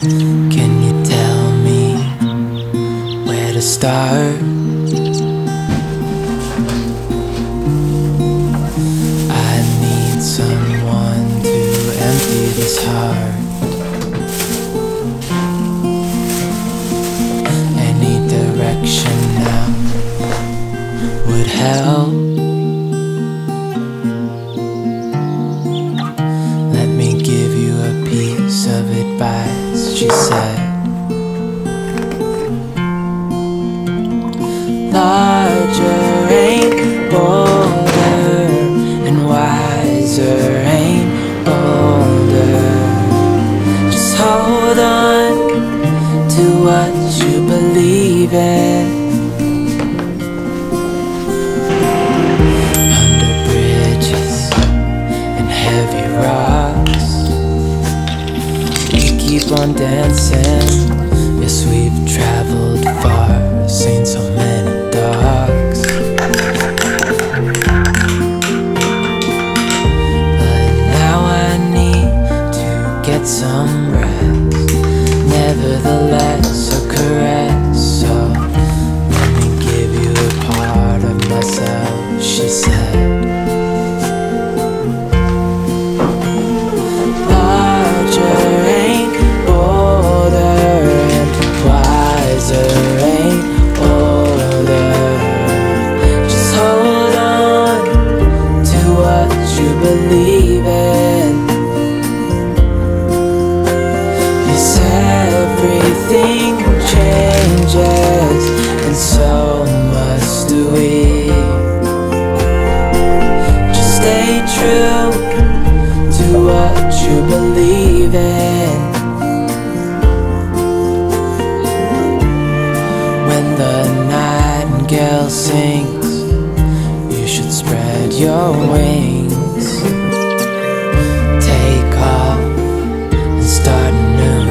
Can you tell me where to start? I need someone to empty this heart. Any direction now would help. Let me give you a piece of advice, she said. Larger ain't bolder, and wiser ain't bolder. Just hold on to what you believe in. Under bridges and heavy rocks, keep on dancing. Yes, we've traveled far, seen so many dogs, but now I need to get some rest. Nevertheless, a caress, so let me give you a part of myself, she said. Everything changes, and so must we. Just stay true to what you believe in. When the nightingale sings, you should spread your wings. Take off and start anew.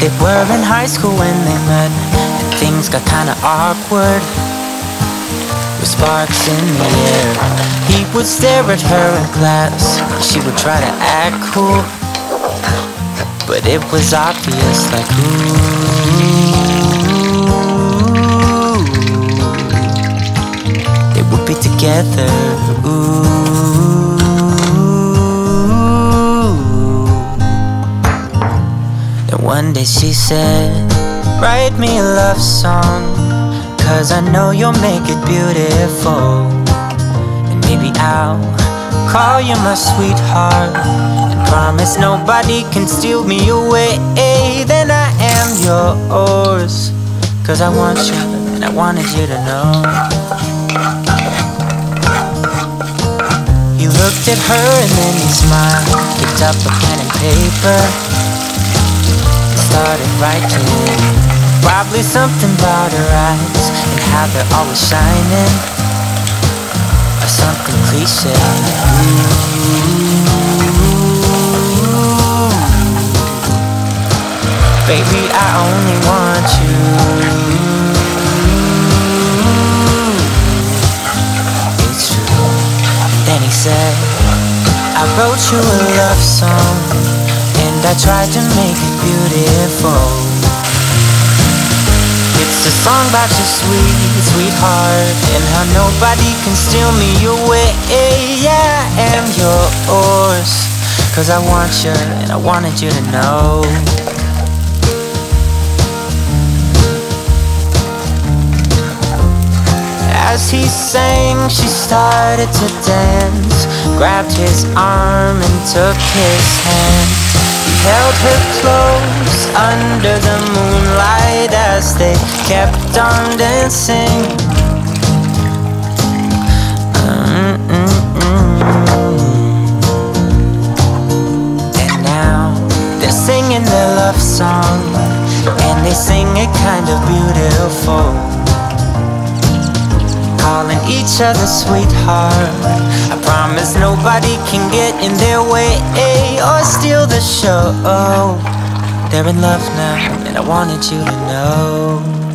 They were in high school when they met, and things got kinda awkward, with sparks in the air. would stare at her in class. She would try to act cool, but it was obvious, like ooh, they would be together. Ooh. Then one day she said, "Write me a love song, 'cause I know you'll make it beautiful. And maybe I'll call you my sweetheart and promise nobody can steal me away. Then I am yours, 'cause I want you and I wanted you to know." He looked at her and then he smiled, picked up a pen and paper, and started writing. Probably something about her eyes and how they're always shining, or something cliche. Ooh, baby, I only want you. It's true. And then he said, "I wrote you a love song, and I tried to make it beautiful. It's a song about your sweet, sweetheart, and how nobody can steal me away. Yeah, I am yours, 'cause I want you and I wanted you to know." As he sang, she started to dance, grabbed his arm and took his hand. Held her close under the moonlight as they kept on dancing. And now they're singing their love song, and they sing it kind of beautiful, calling each other sweetheart. I promise nobody can get in their way or steal the show. They're in love now, and I wanted you to know.